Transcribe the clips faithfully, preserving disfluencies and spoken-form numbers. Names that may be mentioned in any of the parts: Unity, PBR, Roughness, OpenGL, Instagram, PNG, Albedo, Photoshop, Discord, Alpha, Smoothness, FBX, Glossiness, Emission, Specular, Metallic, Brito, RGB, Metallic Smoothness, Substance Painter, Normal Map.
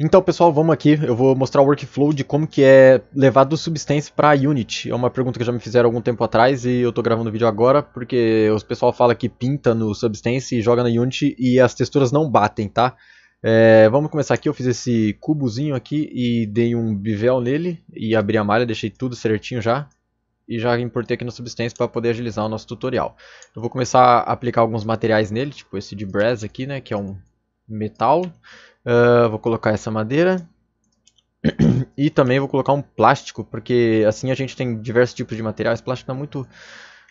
Então pessoal, vamos aqui, eu vou mostrar o workflow de como que é levar do Substance para Unity. É uma pergunta que já me fizeram algum tempo atrás e eu tô gravando o vídeo agora, porque o pessoal fala que pinta no Substance e joga na Unity e as texturas não batem, tá? É, vamos começar aqui, eu fiz esse cubozinho aqui e dei um bevel nele e abri a malha, deixei tudo certinho já. E já importei aqui no Substance para poder agilizar o nosso tutorial. Eu vou começar a aplicar alguns materiais nele, tipo esse de brass aqui, né, que é um metal. Uh, vou colocar essa madeira e também vou colocar um plástico, porque assim a gente tem diversos tipos de materiais. Plástico é muito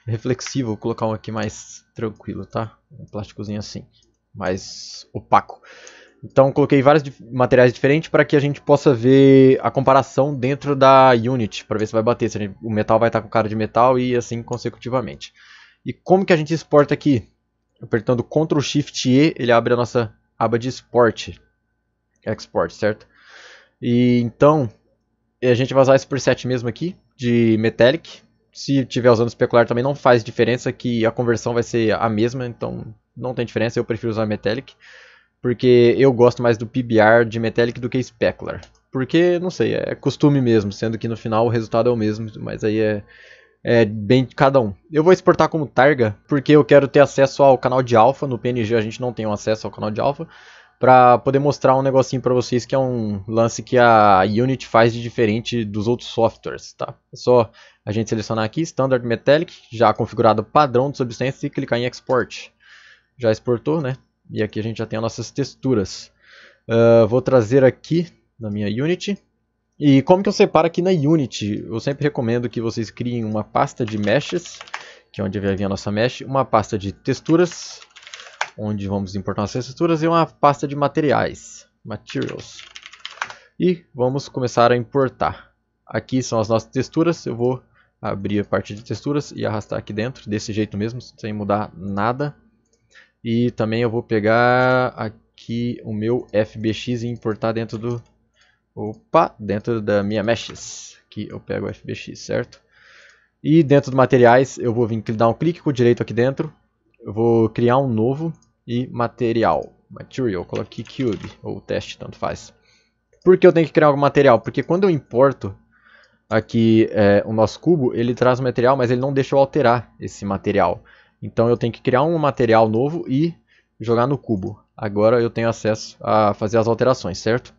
reflexivo, vou colocar um aqui mais tranquilo, tá? Um plásticozinho assim, mais opaco. Então coloquei vários dif- materiais diferentes para que a gente possa ver a comparação dentro da Unity, para ver se vai bater, se a gente, o metal vai estar com cara de metal e assim consecutivamente. E como que a gente exporta aqui? Apertando control shift E, ele abre a nossa aba de export, export, certo? E então a gente vai usar esse preset mesmo aqui, de Metallic. Se estiver usando Specular também não faz diferença, que a conversão vai ser a mesma, então não tem diferença, eu prefiro usar Metallic. Porque eu gosto mais do P B R de Metallic do que Specular. Porque, não sei, é costume mesmo, sendo que no final o resultado é o mesmo, mas aí é, é bem de cada um. Eu vou exportar como targa, porque eu quero ter acesso ao canal de Alpha, no P N G a gente não tem um acesso ao canal de Alpha, para poder mostrar um negocinho para vocês que é um lance que a Unity faz de diferente dos outros softwares, tá? É só a gente selecionar aqui, Standard Metallic, já configurado padrão do Substance e clicar em Export. Já exportou, né? E aqui a gente já tem as nossas texturas. Uh, vou trazer aqui na minha Unity. E como que eu separo aqui na Unity? Eu sempre recomendo que vocês criem uma pasta de meshes, que é onde vai vir a nossa mesh. Uma pasta de texturas, onde vamos importar nossas texturas. E uma pasta de materiais, materials. E vamos começar a importar. Aqui são as nossas texturas. Eu vou abrir a parte de texturas e arrastar aqui dentro, desse jeito mesmo, sem mudar nada. E também eu vou pegar aqui o meu F B X e importar dentro do... Opa! Dentro da minha meshes. Aqui eu pego o F B X, certo? E dentro dos materiais eu vou vir dar um clique com o direito aqui dentro. Eu vou criar um novo e material. Material, coloquei cube ou teste, tanto faz. Por que eu tenho que criar algum material? Porque quando eu importo aqui é, o nosso cubo, ele traz o material, mas ele não deixa eu alterar esse material. Então eu tenho que criar um material novo e jogar no cubo. Agora eu tenho acesso a fazer as alterações, certo?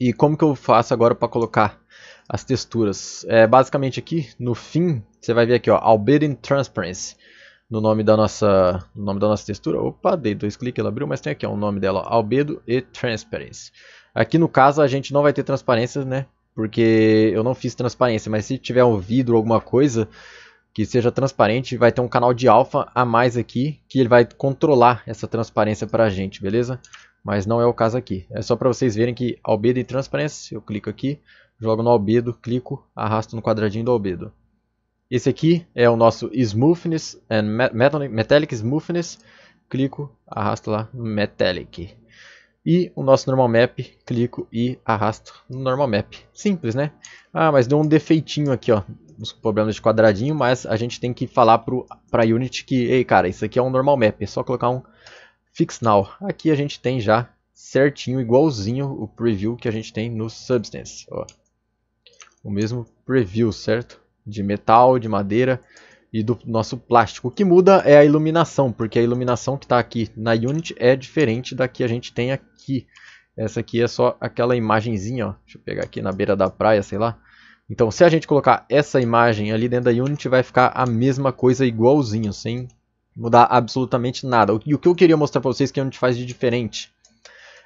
E como que eu faço agora para colocar as texturas? É, basicamente aqui no fim, você vai ver aqui, ó, Albedo Transparency, no nome da nossa, no nome da nossa textura. Opa, dei dois cliques, ela abriu, mas tem aqui ó, o nome dela, ó, Albedo e Transparency. Aqui no caso a gente não vai ter transparência, né? Porque eu não fiz transparência, mas se tiver um vidro ou alguma coisa que seja transparente, vai ter um canal de alfa a mais aqui, que ele vai controlar essa transparência para a gente, beleza? Mas não é o caso aqui, é só para vocês verem que albedo e transparência, eu clico aqui, jogo no albedo, clico, arrasto no quadradinho do albedo. Esse aqui é o nosso Smoothness, and Metallic Smoothness, clico, arrasto lá, Metallic. E o nosso Normal Map, clico e arrasto no Normal Map. Simples, né? Ah, mas deu um defeitinho aqui, ó. Os problemas de quadradinho, mas a gente tem que falar para a Unity que, ei cara, isso aqui é um Normal Map, é só colocar um Fix Now. Aqui a gente tem já certinho, igualzinho o preview que a gente tem no Substance. Ó. O mesmo preview, certo? De metal, de madeira e do nosso plástico. O que muda é a iluminação, porque a iluminação que está aqui na Unity é diferente da que a gente tem aqui. Essa aqui é só aquela imagenzinha, ó. Deixa eu pegar aqui na beira da praia, sei lá. Então se a gente colocar essa imagem ali dentro da Unity vai ficar a mesma coisa igualzinho, sem mudar absolutamente nada. E o que eu queria mostrar para vocês que a Unity faz de diferente.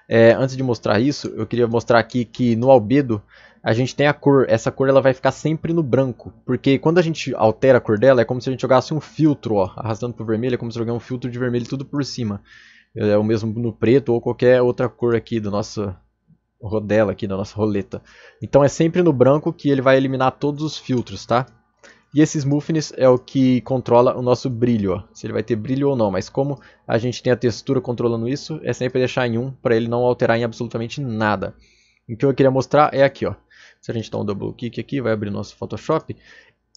É, antes de mostrar isso, eu queria mostrar aqui que no albedo a gente tem a cor. Essa cor ela vai ficar sempre no branco, porque quando a gente altera a cor dela é como se a gente jogasse um filtro, ó, arrastando para o vermelho, é como se jogar um filtro de vermelho tudo por cima. É o mesmo no preto ou qualquer outra cor aqui do nosso... rodela aqui da nossa roleta. Então é sempre no branco que ele vai eliminar todos os filtros, tá? E esse smoothness é o que controla o nosso brilho, ó. Se ele vai ter brilho ou não, mas como a gente tem a textura controlando isso, é sempre deixar em um para ele não alterar em absolutamente nada. O que eu queria mostrar é aqui, ó. Se a gente dá um double click aqui, vai abrir nosso Photoshop.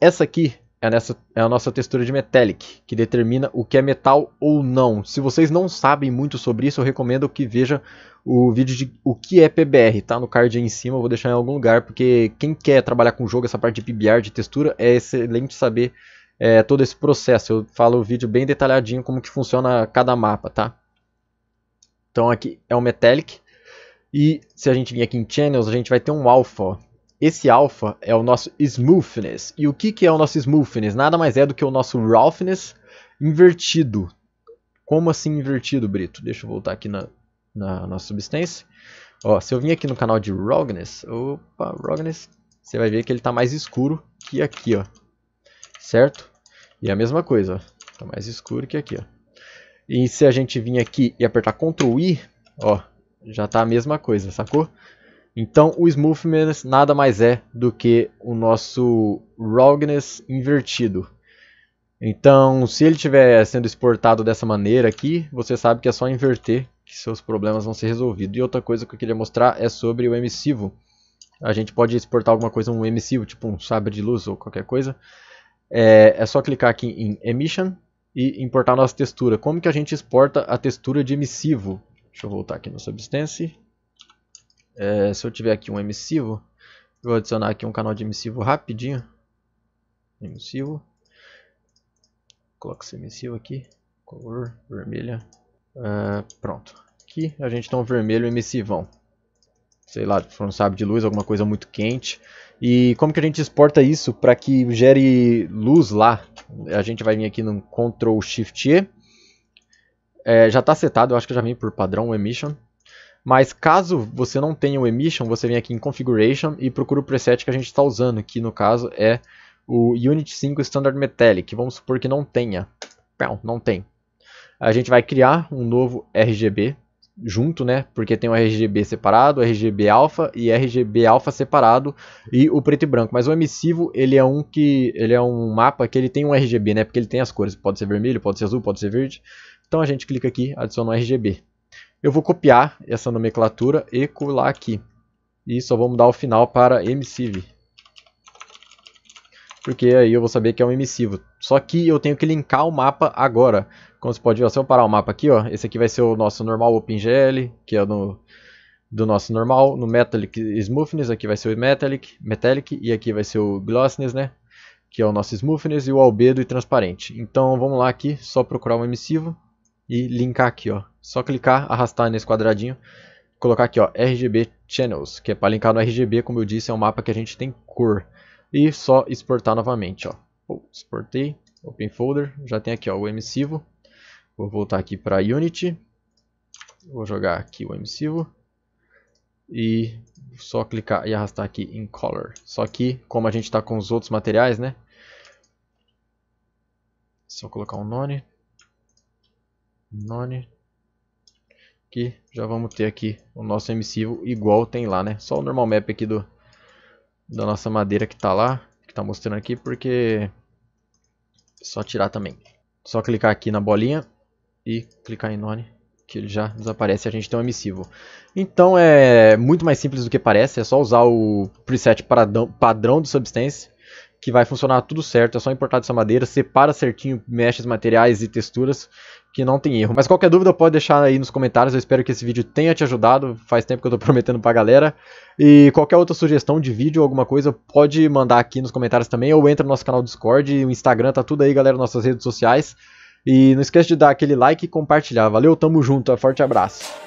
Essa aqui é, nessa, é a nossa textura de Metallic, que determina o que é metal ou não. Se vocês não sabem muito sobre isso, eu recomendo que vejam o vídeo de o que é P B R, tá? No card aí em cima, eu vou deixar em algum lugar, porque quem quer trabalhar com o jogo, essa parte de P B R, de textura, é excelente saber é, todo esse processo. Eu falo o vídeo bem detalhadinho como que funciona cada mapa, tá? Então aqui é o Metallic. E se a gente vir aqui em Channels, a gente vai ter um Alpha, ó. Esse alpha é o nosso Smoothness. E o que, que é o nosso Smoothness? Nada mais é do que o nosso Roughness invertido. Como assim invertido, Brito? Deixa eu voltar aqui na, na nossa substância. Ó, se eu vim aqui no canal de Roughness, opa, Roughness, você vai ver que ele está mais escuro que aqui, ó. Certo? E a mesma coisa, está mais escuro que aqui, ó. E se a gente vir aqui e apertar control I, ó, já está a mesma coisa, sacou? Então o Smoothness nada mais é do que o nosso Roughness invertido. Então se ele estiver sendo exportado dessa maneira aqui, você sabe que é só inverter que seus problemas vão ser resolvidos. E outra coisa que eu queria mostrar é sobre o emissivo. A gente pode exportar alguma coisa, um emissivo, tipo um sabre de luz ou qualquer coisa. É, é só clicar aqui em Emission e importar a nossa textura. Como que a gente exporta a textura de emissivo? Deixa eu voltar aqui no Substance. É, se eu tiver aqui um emissivo, eu vou adicionar aqui um canal de emissivo rapidinho. Emissivo. Coloca esse emissivo aqui. Cor vermelha. Uh, pronto. Aqui a gente tem um vermelho emissivão. Sei lá, se for um sabre de luz, alguma coisa muito quente. E como que a gente exporta isso para que gere luz lá? A gente vai vir aqui no control shift E. É, já está setado, eu acho que já vem por padrão o Emission. Mas caso você não tenha o Emission, você vem aqui em Configuration e procura o preset que a gente está usando, que no caso é o Unity cinco Standard Metallic. Vamos supor que não tenha. Não, não tem. A gente vai criar um novo R G B junto, né? Porque tem o R G B separado, R G B Alpha e R G B Alpha separado e o preto e branco. Mas o emissivo, ele é um que ele é um mapa que ele tem um R G B, né? Porque ele tem as cores, pode ser vermelho, pode ser azul, pode ser verde. Então a gente clica aqui, adiciona um R G B. Eu vou copiar essa nomenclatura e colar aqui. E só vou mudar o final para emissive. Porque aí eu vou saber que é um emissivo. Só que eu tenho que linkar o mapa agora. Como você pode ver, se eu parar o mapa aqui, ó, esse aqui vai ser o nosso normal OpenGL, que é no, do nosso normal. No Metallic Smoothness, aqui vai ser o Metallic, Metallic. E aqui vai ser o Glossiness, né? Que é o nosso Smoothness. E o Albedo e Transparente. Então vamos lá aqui, só procurar um emissivo. E linkar aqui, ó. Só clicar, arrastar nesse quadradinho, colocar aqui, ó, R G B Channels, que é para linkar no R G B, como eu disse, é um mapa que a gente tem cor. E só exportar novamente, ó. Exportei, Open Folder, já tem aqui, ó, o emissivo. Vou voltar aqui para Unity. Vou jogar aqui o emissivo. E só clicar e arrastar aqui em Color. Só que, como a gente está com os outros materiais, né? Só colocar um none. None. Aqui, já vamos ter aqui o nosso emissivo igual tem lá, né? Só o normal map aqui do da nossa madeira que tá lá, que tá mostrando aqui, porque é só tirar também. Só clicar aqui na bolinha e clicar em none, que ele já desaparece e a gente tem um emissivo. Então é muito mais simples do que parece, é só usar o preset padrão, padrão do Substance, que vai funcionar tudo certo, é só importar dessa madeira, separa certinho, mexe os materiais e texturas, que não tem erro. Mas qualquer dúvida pode deixar aí nos comentários, eu espero que esse vídeo tenha te ajudado, faz tempo que eu tô prometendo pra galera. E qualquer outra sugestão de vídeo ou alguma coisa, pode mandar aqui nos comentários também, ou entra no nosso canal Discord, o Instagram, tá tudo aí galera, nossas redes sociais. E não esquece de dar aquele like e compartilhar, valeu, tamo junto, forte abraço.